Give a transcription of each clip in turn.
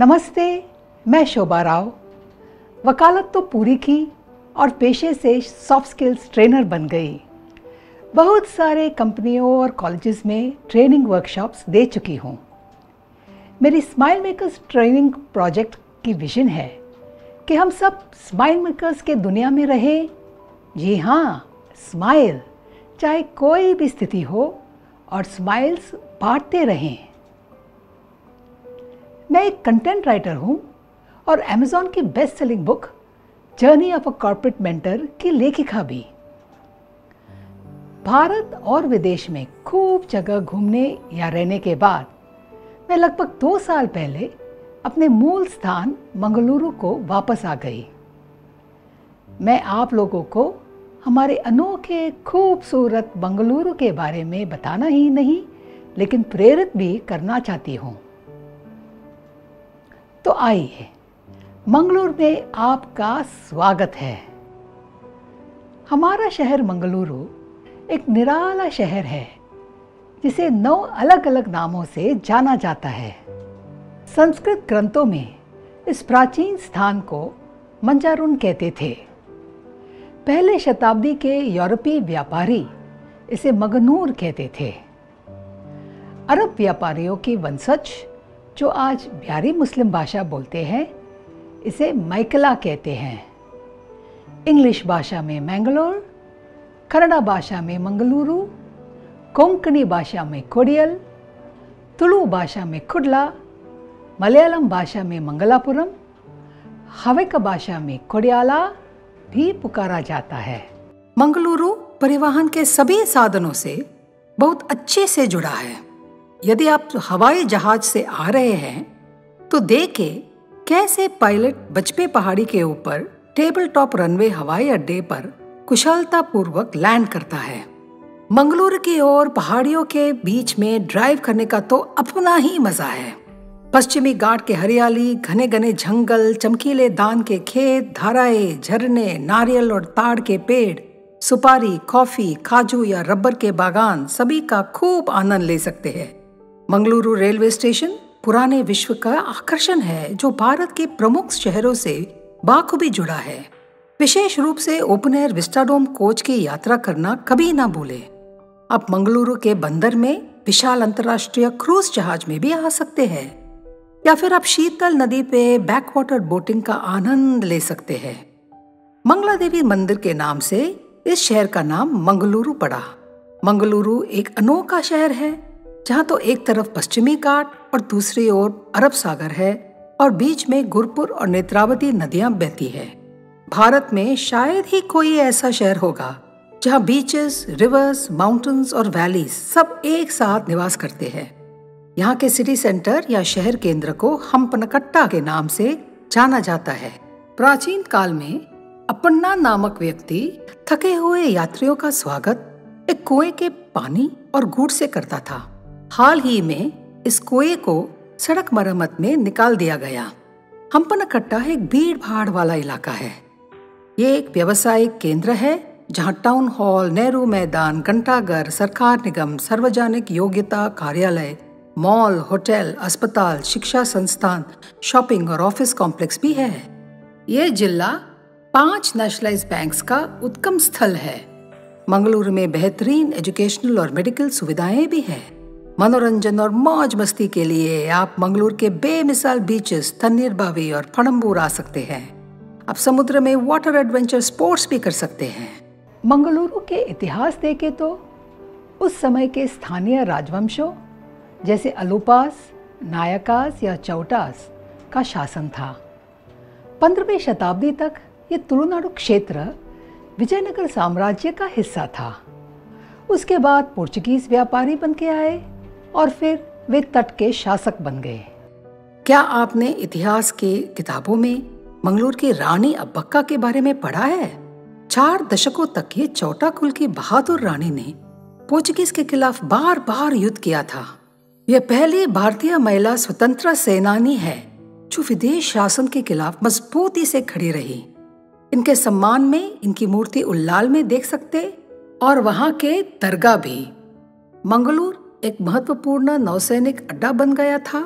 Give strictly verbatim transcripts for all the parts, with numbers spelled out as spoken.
नमस्ते, मैं शोभा राव। वकालत तो पूरी की और पेशे से सॉफ्ट स्किल्स ट्रेनर बन गई। बहुत सारे कंपनियों और कॉलेजेस में ट्रेनिंग वर्कशॉप्स दे चुकी हूँ। मेरी स्माइल मेकर्स ट्रेनिंग प्रोजेक्ट की विजन है कि हम सब स्माइल मेकर्स के दुनिया में रहें। जी हाँ, स्माइल, चाहे कोई भी स्थिति हो, और स्माइल्स बांटते रहें। मैं एक कंटेंट राइटर हूँ और अमेज़ॉन की best selling book journey of a corporate mentor की लेखिका भी। भारत और विदेश में खूब जगह घूमने या रहने के बाद मैं लगभग दो साल पहले अपने मूल स्थान मंगलुरु को वापस आ गई। मैं आप लोगों को हमारे अनोखे खूबसूरत मंगलुरु के बारे में बताना ही नहीं, लेकिन प्रेरित भी करना चाहती हूँ। तो आइए, मंगलूर में आपका स्वागत है। हमारा शहर मंगलुरु एक निराला शहर है जिसे नौ अलग अलग नामों से जाना जाता है। संस्कृत ग्रंथों में इस प्राचीन स्थान को मंजारुन कहते थे। पहले शताब्दी के यूरोपीय व्यापारी इसे मगनूर कहते थे। अरब व्यापारियों की वंशज, जो आज बिहारी मुस्लिम भाषा बोलते हैं, इसे माइकला कहते हैं। इंग्लिश भाषा में मैंगलोर, कन्नड़ा भाषा में मंगलुरु, कोंकणी भाषा में कोडियल, तुलु भाषा में खुडला, मलयालम भाषा में मंगलापुरम, हवेका भाषा में कोडियाला भी पुकारा जाता है। मंगलुरु परिवहन के सभी साधनों से बहुत अच्छे से जुड़ा है। यदि आप हवाई जहाज से आ रहे हैं तो देखे कैसे पायलट बजपे पहाड़ी के ऊपर टेबल टॉप रनवे हवाई अड्डे पर कुशलता पूर्वक लैंड करता है। मंगलुरु की ओर पहाड़ियों के बीच में ड्राइव करने का तो अपना ही मजा है। पश्चिमी घाट के हरियाली, घने घने जंगल, चमकीले धान के खेत, धाराएं, झरने, नारियल और ताड़ के पेड़, सुपारी, कॉफी, काजू या रबर के बागान सभी का खूब आनंद ले सकते हैं। मंगलुरु रेलवे स्टेशन पुराने विश्व का आकर्षण है, जो भारत के प्रमुख शहरों से बाखूबी जुड़ा है। विशेष रूप से ओपन एयर विस्टाडोम कोच की यात्रा करना कभी ना भूले। आप मंगलुरु के बंदर में विशाल अंतर्राष्ट्रीय क्रूज जहाज में भी आ सकते हैं, या फिर आप शीतल नदी पे बैक वाटर बोटिंग का आनंद ले सकते हैं। मंगला देवी मंदिर के नाम से इस शहर का नाम मंगलुरु पड़ा। मंगलुरु एक अनोखा शहर है, जहाँ तो एक तरफ पश्चिमी घाट और दूसरी ओर अरब सागर है, और बीच में गुरपुर और नेत्रावती नदियां बहती है। भारत में शायद ही कोई ऐसा शहर होगा जहाँ बीचेस, रिवर्स, माउंटेन्स और वैलीज सब एक साथ निवास करते हैं। यहाँ के सिटी सेंटर या शहर केंद्र को हम्पनकट्टा के नाम से जाना जाता है। प्राचीन काल में अप्पन्ना नामक व्यक्ति थके हुए यात्रियों का स्वागत एक कुएं के पानी और गुड़ से करता था। हाल ही में इस कुएं को सड़क मरम्मत में निकाल दिया गया। हम्पनकट्टा एक भीड़ भाड़ वाला इलाका है। ये एक व्यावसायिक केंद्र है, जहाँ टाउन हॉल, नेहरू मैदान, घंटाघर, सरकार निगम, सार्वजनिक योग्यता कार्यालय, मॉल, होटल, अस्पताल, शिक्षा संस्थान, शॉपिंग और ऑफिस कॉम्प्लेक्स भी है। ये जिला पांच नेशनलाइज बैंक्स का उद्गम स्थल है। मंगलुरु में बेहतरीन एजुकेशनल और मेडिकल सुविधाएं भी है। मनोरंजन और मौज मस्ती के लिए आप मंगलुरु के बेमिसाल बीचेस, थन्नीरबावी और फणम्बूर आ सकते हैं। आप समुद्र में वाटर एडवेंचर स्पोर्ट्स भी कर सकते हैं। मंगलुरु के इतिहास देखें तो उस समय के स्थानीय राजवंशों जैसे अलूपास, नायकास या चौटास का शासन था। पंद्रहवीं शताब्दी तक ये तुलुनाडु क्षेत्र विजयनगर साम्राज्य का हिस्सा था। उसके बाद पोर्चुगीज व्यापारी बन के आए और फिर वे तट के शासक बन गए। क्या आपने इतिहास के किताबों में मंगलुरु की रानी अब्बक्का के बारे में पढ़ा है? चार दशकों तक ये चौटा कुल की बहादुर रानी ने पोर्चुगीज के खिलाफ बार बार युद्ध किया था। यह पहली भारतीय महिला स्वतंत्र सेनानी है जो विदेश शासन के खिलाफ मजबूती से खड़ी रही। इनके सम्मान में इनकी मूर्ति उल्लाल में देख सकते और वहां के दरगाह भी। मंगलूर एक महत्वपूर्ण नौसैनिक अड्डा बन गया था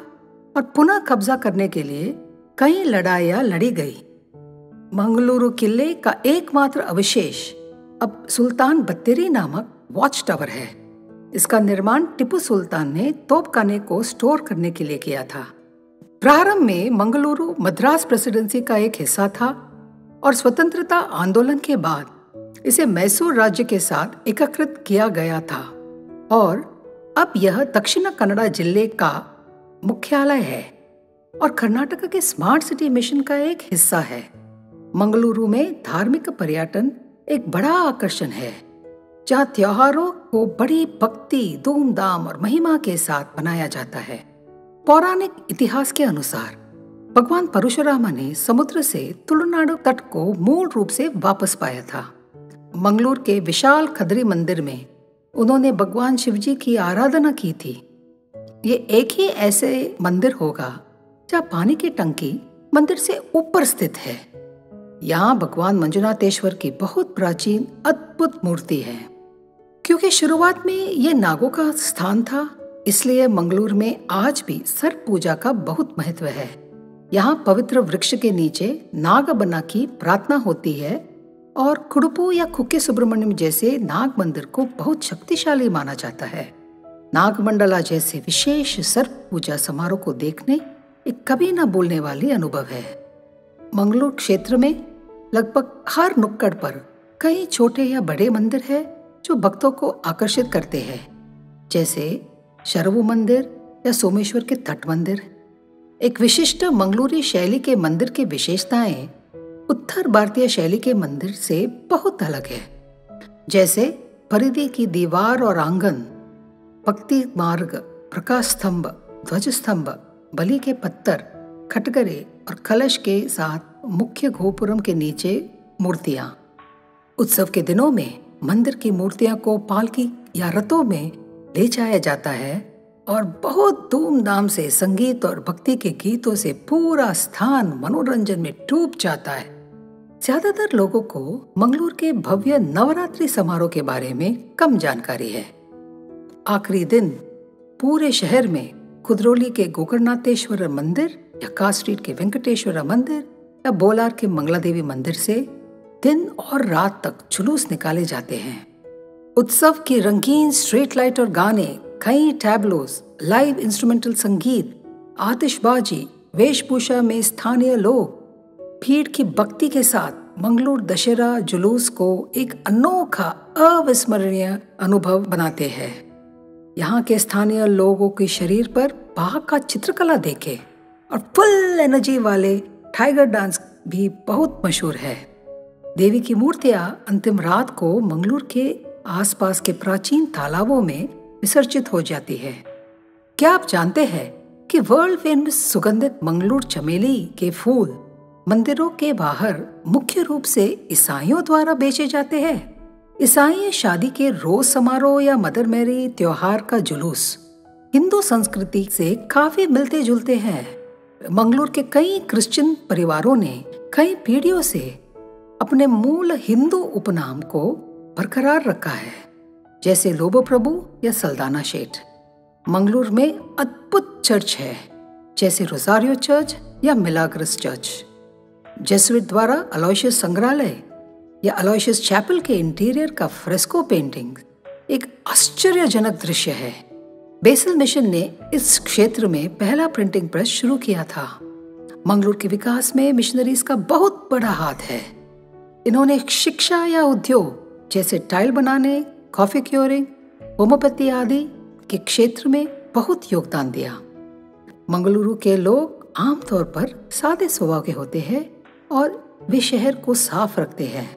और पुनः कब्जा करने के लिए कई लड़ाइयां लड़ी गई। मंगलुरु किले का एकमात्र अवशेष अब सुल्तान बत्तरी नामक वॉच टावर है। इसका निर्माण टीपू सुल्तान ने तोपखाने को स्टोर करने के लिए किया था। प्रारंभ में मंगलुरु मद्रास प्रेसिडेंसी का एक हिस्सा था और स्वतंत्रता आंदोलन के बाद इसे मैसूर राज्य के साथ एकीकृत किया गया था और अब यह दक्षिण कन्नड़ जिले का मुख्यालय है और कर्नाटक के स्मार्ट सिटी मिशन का एक हिस्सा है। मंगलुरु में धार्मिक पर्यटन एक बड़ा आकर्षण है, जहाँ त्योहारों को बड़ी भक्ति, धूमधाम और महिमा के साथ मनाया जाता है। पौराणिक इतिहास के अनुसार भगवान परशुराम ने समुद्र से तुलुनाडु तट को मूल रूप से वापस पाया था। मंगलूर के विशाल खदरी मंदिर में उन्होंने भगवान शिवजी की आराधना की थी। ये एक ही ऐसे मंदिर होगा जहाँ पानी की टंकी मंदिर से ऊपर स्थित है। यहाँ भगवान मंजुनाथेश्वर की बहुत प्राचीन अद्भुत मूर्ति है। क्योंकि शुरुआत में यह नागों का स्थान था, इसलिए मंगलूर में आज भी सर पूजा का बहुत महत्व है। यहाँ पवित्र वृक्ष के नीचे नागबना की प्रार्थना होती है और कुडुपू या कुके सुब्रमण्यम जैसे नाग मंदिर को बहुत शक्तिशाली माना जाता है। नागमंडला जैसे विशेष सर पूजा समारोह को देखने एक कभी न भूलने वाली अनुभव है। मंगलूर क्षेत्र में लगभग हर नुक्कड़ पर कई छोटे या बड़े मंदिर हैं जो भक्तों को आकर्षित करते हैं, जैसे शरवू मंदिर या सोमेश्वर के तट मंदिर। एक विशिष्ट मंगलूरी शैली के मंदिर की विशेषताएं उत्तर भारतीय शैली के मंदिर से बहुत अलग है, जैसे परिधि की दीवार और आंगन, भक्ति मार्ग, प्रकाश स्तंभ, ध्वज स्तंभ, बलि के पत्थर, खटगरे और कलश के साथ मुख्य गोपुरम के नीचे मूर्तियां। उत्सव के दिनों में मंदिर की मूर्तियां को पालकी या रथों में ले जाया जाता है और बहुत धूमधाम से संगीत और भक्ति के गीतों से पूरा स्थान मनोरंजन में डूब जाता है। ज्यादातर लोगों को मंगलूर के भव्य नवरात्रि समारोह के बारे में कम जानकारी है। आखिरी दिन पूरे शहर में कुदरोली के गोकर्णाथेश्वर मंदिर या कास स्ट्रीट के वेंकटेश्वर मंदिर या बोलार के मंगला देवी मंदिर से दिन और रात तक जुलूस निकाले जाते हैं। उत्सव की रंगीन स्ट्रीट लाइट और गाने, कई टैबलोस, लाइव इंस्ट्रूमेंटल संगीत, आतिशबाजी, वेशभूषा में स्थानीय लोग, भीड़ की भक्ति के साथ मंगलूर दशहरा जुलूस को एक अनोखा, अविस्मरणीय अनुभव बनाते हैं। यहाँ के स्थानीय लोगों के शरीर पर बाघ का चित्रकला देखे और फुल एनर्जी वाले टाइगर डांस भी बहुत मशहूर है। देवी की मूर्तियां अंतिम रात को मंगलूर के आसपास के प्राचीन तालाबों में विसर्जित हो जाती है। क्या आप जानते हैं कि वर्ल्ड फेमस सुगंधित मंगलूर चमेली के फूल मंदिरों के बाहर मुख्य रूप से ईसाइयों द्वारा बेचे जाते हैं? ईसाई शादी के रोज समारोह या मदर मैरी त्योहार का जुलूस हिंदू संस्कृति से काफी मिलते जुलते हैं। मंगलूर के कई क्रिश्चियन परिवारों ने कई पीढ़ियों से अपने मूल हिंदू उपनाम को बरकरार रखा है, जैसे लोबो प्रभु या सल्दाना शेठ। मंगलूर में अद्भुत चर्च है, जैसे रोजारियो चर्च या मिलाग्रस चर्च। जेसुइट द्वारा अलोयसियस संग्रहालय या अलोयसियस चैपल के इंटीरियर का फ्रेस्को पेंटिंग एक आश्चर्यजनक दृश्य है। बेसल मिशन ने इस क्षेत्र में पहला प्रिंटिंग प्रेस शुरू किया था। मंगलूर के विकास में मिशनरीज का बहुत बड़ा हाथ है। इन्होंने शिक्षा या उद्योग जैसे टाइल बनाने, कॉफी क्योरिंग, होम्योपैथी आदि के क्षेत्र में बहुत योगदान दिया। मंगलुरु के लोग आमतौर पर सादे स्वभाव के होते हैं और वे शहर को साफ रखते हैं।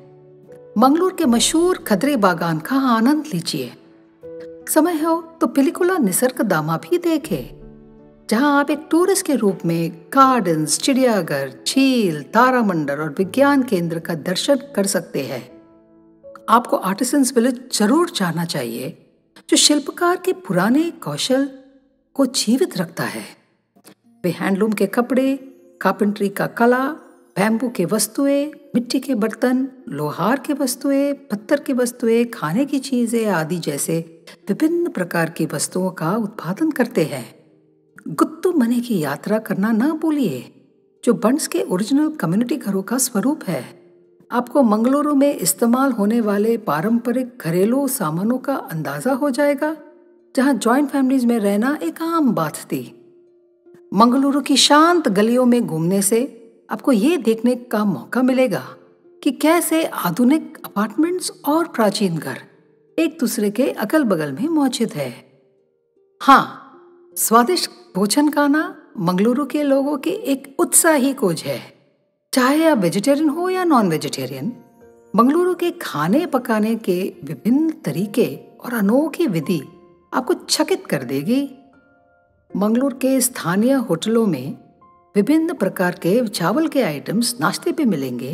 मंगलूर के मशहूर खदरी बागान का आनंद लीजिए। समय हो तो पिलिकुला निसर्गधाम भी देखे, जहाँ आप एक टूरिस्ट के रूप में गार्डन्स, चिड़ियाघर, झील, तारामंडल और विज्ञान केंद्र का दर्शन कर सकते हैं। आपको आर्टिसंस विलेज जरूर जाना चाहिए, जो शिल्पकार के पुराने कौशल को जीवित रखता है। वे हैंडलूम के कपड़े, कारपेंट्री का कला, बैम्बू के वस्तुएं, मिट्टी के बर्तन, लोहार के वस्तुएं, पत्थर की वस्तुएं, खाने की चीजें आदि जैसे विभिन्न प्रकार की वस्तुओं का उत्पादन करते हैं। गुत्तुमने की यात्रा करना ना भूलिए, जो बंड्स के ओरिजिनल कम्युनिटी घरों का स्वरूप है। आपको मंगलुरु में इस्तेमाल होने वाले पारंपरिक घरेलू सामानों का अंदाज़ा हो जाएगा, जहाँ जॉइंट फैमिलीज में रहना एक आम बात थी। मंगलुरु की शांत गलियों में घूमने से आपको ये देखने का मौका मिलेगा कि कैसे आधुनिक अपार्टमेंट्स और प्राचीन घर एक दूसरे के अगल बगल में मौजूद है। हाँ, स्वादिष्ट भोजन खाना मंगलुरु के लोगों की एक उत्साही खोज है। चाहे आप वेजिटेरियन हो या नॉन वेजिटेरियन, मंगलुरु के खाने पकाने के विभिन्न तरीके और अनोखी विधि आपको चकित कर देगी। मंगलुरु के स्थानीय होटलों में विभिन्न प्रकार के चावल के आइटम्स नाश्ते पे मिलेंगे,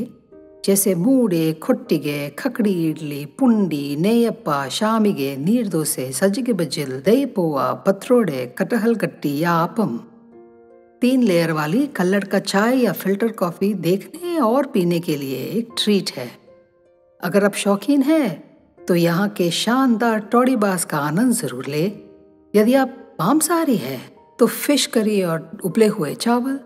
जैसे मूड़े, खुट्टिगे, खकड़ी इडली, पुंडी, नेयप्पा, शामिगे, नीरदोसे, सज्जिगे बज्जिल, दही पोवा, पथरोड़े, कटहल गट्टी या आपम। तीन लेयर वाली कल्लड़ का चाय या फिल्टर कॉफ़ी देखने और पीने के लिए एक ट्रीट है। अगर आप शौकीन हैं तो यहाँ के शानदार टोडी बास का आनंद ज़रूर ले। यदि आप मांसाहारी हैं तो फिश करी और उबले हुए चावल,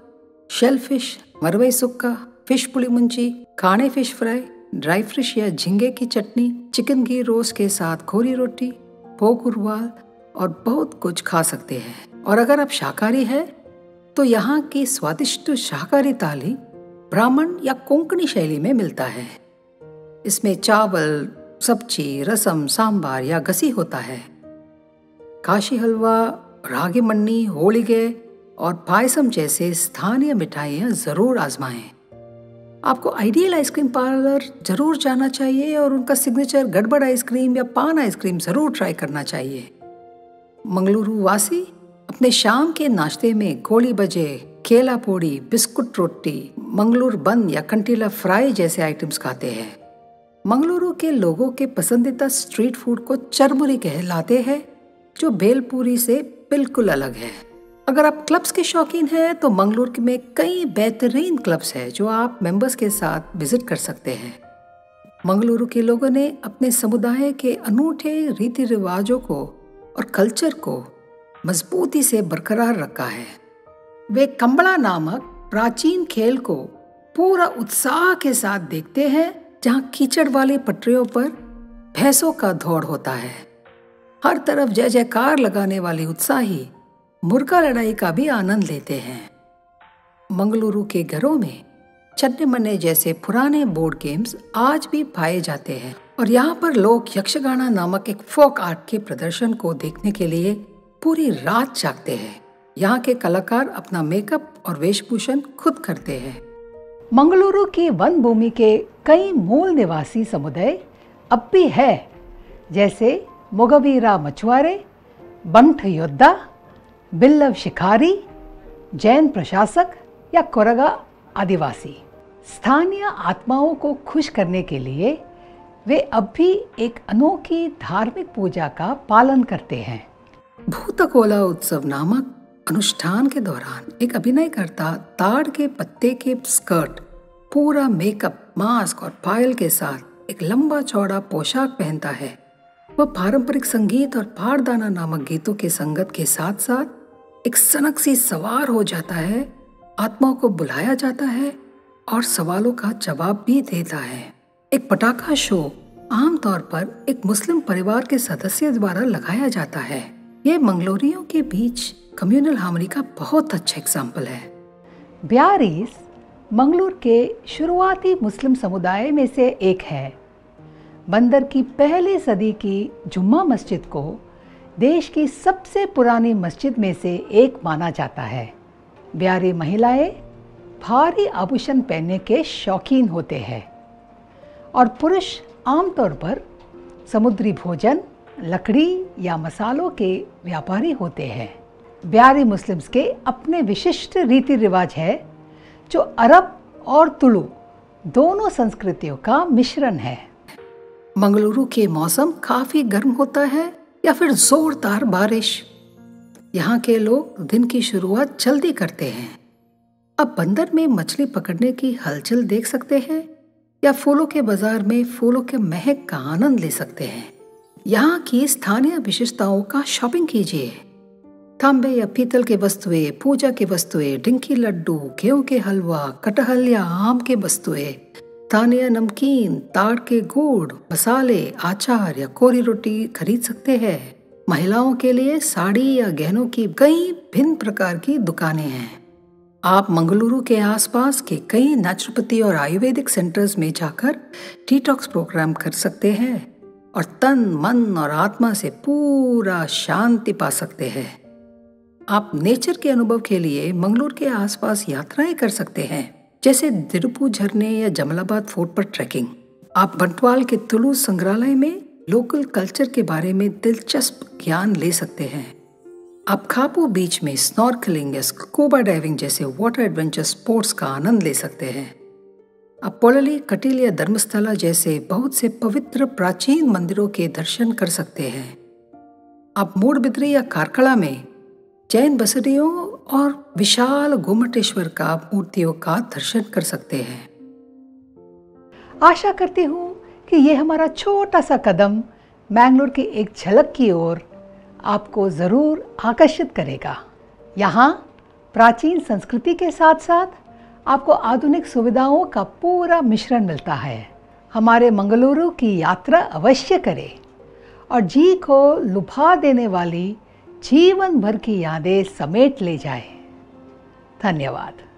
शेल फिश, मरवई सुक्का, फिश पुली मुंची, खाने फिश फ्राई, ड्राई फिश या झींगे की चटनी, चिकन घी रोस्ट के साथ खोरी रोटी, पोक उर्वाल और बहुत कुछ खा सकते हैं। और अगर आप शाकाहारी हैं तो यहाँ की स्वादिष्ट शाकाहारी थाली ब्राह्मण या कोंकणी शैली में मिलता है। इसमें चावल, सब्जी, रसम, सांबार या गसी होता है। काशी हलवा, रागी मन्नी, होलिगे और पायसम जैसे स्थानीय मिठाइयाँ ज़रूर आजमाएं। आपको आइडियल आइसक्रीम पार्लर ज़रूर जाना चाहिए और उनका सिग्नेचर गड़बड़ आइसक्रीम या पान आइसक्रीम ज़रूर ट्राई करना चाहिए। मंगलुरु वासी अपने शाम के नाश्ते में गोली बजे, केला पोड़ी, बिस्कुट रोटी, मंगलूर बन या कंटीला फ्राई जैसे आइटम्स खाते हैं। मंगलुरु के लोगों के पसंदीदा स्ट्रीट फूड को चरमुरी कहलाते हैं, जो बेलपूरी से बिल्कुल अलग है। अगर आप क्लब्स के शौकीन हैं तो मंगलुरु में कई बेहतरीन क्लब्स हैं जो आप मेंबर्स के साथ विजिट कर सकते हैं। मंगलुरु के लोगों ने अपने समुदाय के अनूठे रीति रिवाजों को और कल्चर को मजबूती से बरकरार रखा है। वे कंबला नामक प्राचीन खेल को पूरा उत्साह के साथ देखते हैं, जहाँ कीचड़ वाली पटरियों पर भैंसों का दौड़ होता है। हर तरफ जय जयकार लगाने वाले उत्साही मुर्गा लड़ाई का भी आनंद लेते हैं। मंगलुरु के घरों में चन्ने मन्ने जैसे पुराने बोर्ड गेम्स आज भी पाए जाते हैं और यहाँ पर लोग यक्षगाना नामक एक फोक आर्ट के प्रदर्शन को देखने के लिए पूरी रात जागते हैं। यहाँ के कलाकार अपना मेकअप और वेशभूषण खुद करते हैं। मंगलुरु की वन भूमि के कई मूल निवासी समुदाय अब भी है, जैसे मोगवीरा मछुआरे, बंठ योद्धा, बिल्लव शिकारी, जैन प्रशासक या कोरगा आदिवासी। स्थानीय आत्माओं को खुश करने के लिए वे अब भी एक अनोखी धार्मिक पूजा का पालन करते हैं। भूतकोला उत्सव नामक अनुष्ठान के दौरान एक अभिनयकर्ता ताड़ के पत्ते के स्कर्ट, पूरा मेकअप, मास्क और पायल के साथ एक लंबा चौड़ा पोशाक पहनता है। वह पारंपरिक संगीत और पारदाना नामक गीतों के संगत के साथ साथ एक सनक सी सवार हो जाता है, आत्मा को बुलाया जाता है और सवालों का जवाब भी देता है। एक पटाखा शो आमतौर पर एक मुस्लिम परिवार के सदस्य द्वारा लगाया जाता है। ये मंगलोरियों के बीच कम्युनल हार्मनी का बहुत अच्छा एग्जाम्पल है। ब्यारीस मंगलूर के शुरुआती मुस्लिम समुदाय में से एक है। बंदर की पहली सदी की जुम्मा मस्जिद को देश की सबसे पुरानी मस्जिद में से एक माना जाता है। ब्यारी महिलाएं भारी आभूषण पहनने के शौकीन होते हैं और पुरुष आमतौर पर समुद्री भोजन, लकड़ी या मसालों के व्यापारी होते हैं। ब्यारी मुस्लिम्स के अपने विशिष्ट रीति रिवाज है, जो अरब और तुलु दोनों संस्कृतियों का मिश्रण है। मंगलुरु के मौसम काफ़ी गर्म होता है या फिर जोरदार बारिश। यहाँ के लोग दिन की शुरुआत जल्दी करते हैं। अब बंदर में मछली पकड़ने की हलचल देख सकते हैं या फूलों के बाजार में फूलों के महक का आनंद ले सकते हैं। यहाँ की स्थानीय विशेषताओं का शॉपिंग कीजिए। तांबे या पीतल के वस्तुएं, पूजा के वस्तुएं, डिंकी लड्डू, गेहूं के हलवा, कटहल या आम के वस्तुएं, स्थानीय नमकीन, ताड़ के गुड़, मसाले, आचार या कोरी रोटी खरीद सकते हैं। महिलाओं के लिए साड़ी या गहनों की कई भिन्न प्रकार की दुकानें हैं। आप मंगलुरु के आसपास के कई नेचुरोपैथी और आयुर्वेदिक सेंटर्स में जाकर डिटॉक्स प्रोग्राम कर सकते हैं और तन, मन और आत्मा से पूरा शांति पा सकते हैं। आप नेचर के अनुभव के लिए मंगलोर के आसपास यात्राएं कर सकते हैं, जैसे दिरुपु झरने या जमलाबाद फोर्ट पर ट्रैकिंग। आप बंटवाल के तुलु संग्रहालय में लोकल कल्चर के बारे में दिलचस्प ज्ञान ले सकते हैं। आप खापू बीच में स्नॉर्कलिंग या स्कूबा डाइविंग जैसे वाटर एडवेंचर स्पोर्ट्स का आनंद ले सकते हैं। आप पोलाली, कटील या धर्मस्थला जैसे बहुत से पवित्र प्राचीन मंदिरों के दर्शन कर सकते हैं। आप मूड़बिद्री या कारकला में जैन बसरियों और विशाल गोमटेश्वर का मूर्तियों का दर्शन कर सकते हैं। आशा करती हूँ कि ये हमारा छोटा सा कदम मैंगलोर की एक झलक की ओर आपको ज़रूर आकर्षित करेगा। यहाँ प्राचीन संस्कृति के साथ साथ आपको आधुनिक सुविधाओं का पूरा मिश्रण मिलता है। हमारे मंगलुरु की यात्रा अवश्य करें और जी को लुभा देने वाली जीवन भर की यादें समेट ले जाए। धन्यवाद।